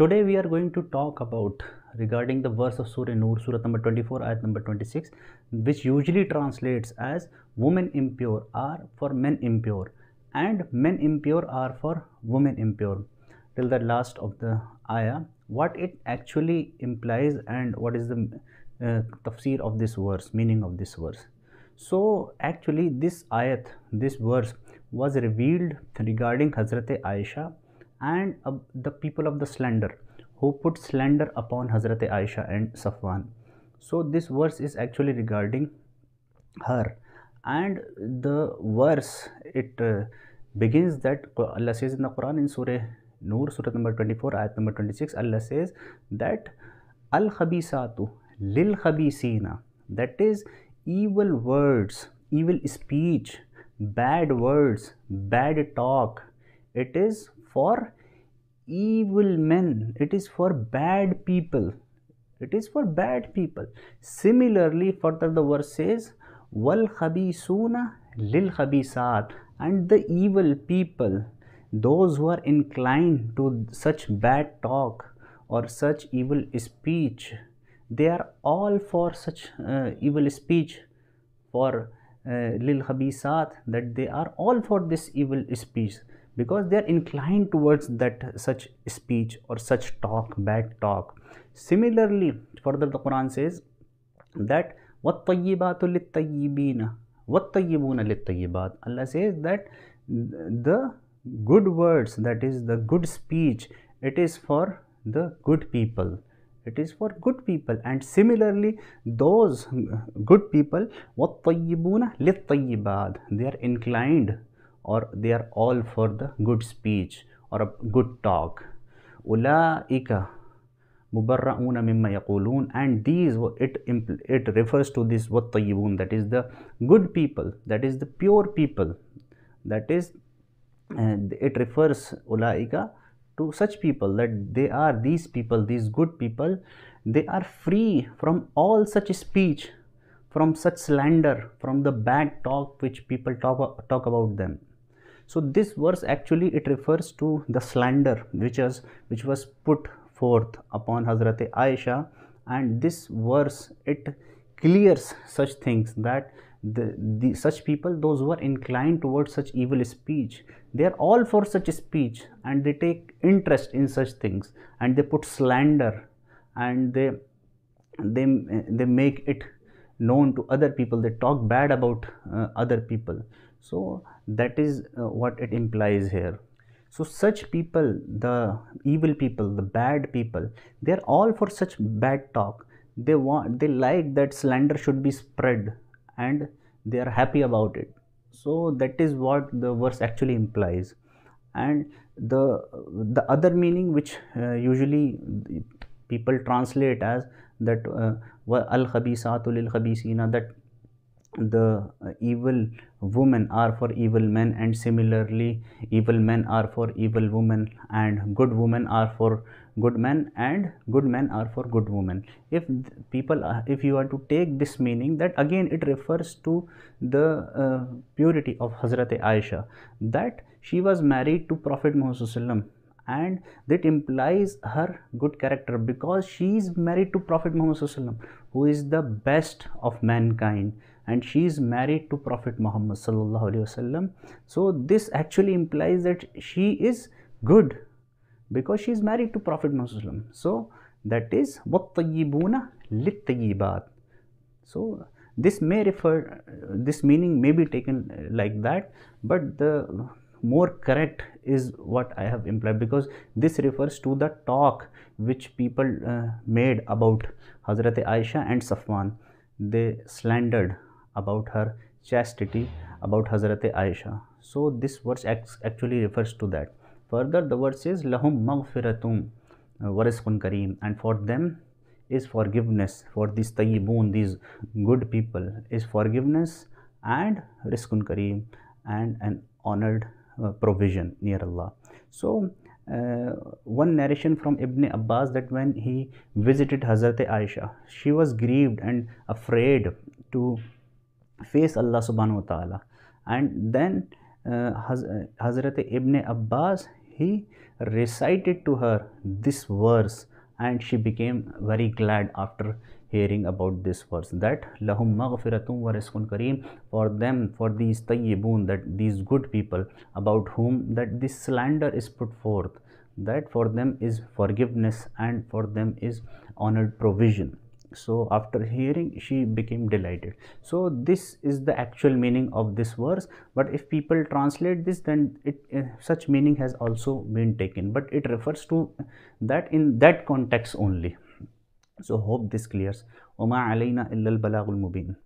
Today we are going to talk about regarding the verse of Surah Noor, Surah number 24, Ayat number 26, which usually translates as women impure are for men impure and men impure are for women impure, till the last of the ayah. What it actually implies and what is the tafsir of this verse, meaning of this verse. So actually this ayat, this verse was revealed regarding Hazrat Aisha and the people of the slander who put slander upon Hazrat Aisha and Safwan. So this verse is actually regarding her, and the verse it begins that Allah says in the Quran in Surah Noor, Surah number 24, Ayat number 26, Allah says that Al-Khabi-Satu, Lil-Khabi-Seena, that is evil words, evil speech, bad words, bad talk, it is for evil men, it is for bad people, it is for bad people. Similarly, further the verse says Wal khabisuna lil khabisaat, and the evil people, those who are inclined to such bad talk or such evil speech, they are all for such evil speech, for lil khabisat, that they are all for this evil speech because they are inclined towards that such speech or such talk, bad talk. Similarly, further the Quran says that Wat Tayyibatu Li Tayyibina, Wat Tayyibuna Li Tayyibat. Allah says that the good words, that is the good speech, it is for the good people. It is for good people. And similarly, those good people, Wat Tayyibuna Li Tayyibat, they are inclined or they are all for the good speech or a good talk. Ulaika Mubarrauna Mimma Yaquloon, and these, it refers to this Wat Tayyibun, that is the good people, that is the pure people, that is, and it refers Ulaika to such people, that they are, these people, these good people, they are free from all such speech, from such slander, from the bad talk which people talk about them. So this verse actually it refers to the slander which was put forth upon Hazrat Aisha, and this verse it clears such things, that the such people, those who are inclined towards such evil speech, they are all for such speech and they take interest in such things and they put slander and they make it known to other people, they talk bad about other people. So that is what it implies here. So such people, the evil people, the bad people, they are all for such bad talk. They like that slander should be spread and they are happy about it. So that is what the verse actually implies. And the other meaning which usually people translate as that al-khabisatu lil-khabiseena, that the evil women are for evil men, and similarly evil men are for evil women, and good women are for good men, and good men are for good women. If you are to take this meaning, that again it refers to the purity of Hazrat Aisha, that she was married to Prophet Muhammad, and that implies her good character because she is married to Prophet Muhammad, who is the best of mankind, and she is married to Prophet Muhammad Sallallahu Alaihi Wasallam. So this actually implies that she is good because she is married to Prophet Muhammad. So that is Wat Tayyibuna Li Tayyibat. So this meaning may be taken like that, but the more correct is what I have implied, because this refers to the talk which people made about Hazrat Aisha and Safwan. They slandered about her chastity, about Hazrat Aisha. So this verse actually refers to that. Further the verse says Lahum maghfiratum warizkun Kareem, and for them is forgiveness, for these tayyibun, these good people, is forgiveness and rizkun Kareem, and an honored provision near Allah. So one narration from Ibn Abbas, that when he visited Hazrat Aisha, she was grieved and afraid to face Allah subhanahu wa ta'ala, and then Hazrat Ibn Abbas, he recited to her this verse, and she became very glad after hearing about this verse, that Lahum maghfiratum warizkun Kareem, for them, for these tayyibun, that these good people about whom that this slander is put forth, that for them is forgiveness and for them is honored provision. So after hearing, she became delighted. So this is the actual meaning of this verse, but if people translate this, then it such meaning has also been taken, but it refers to that in that context only. So hope this clears. Oma alaina illal balaghul mubin.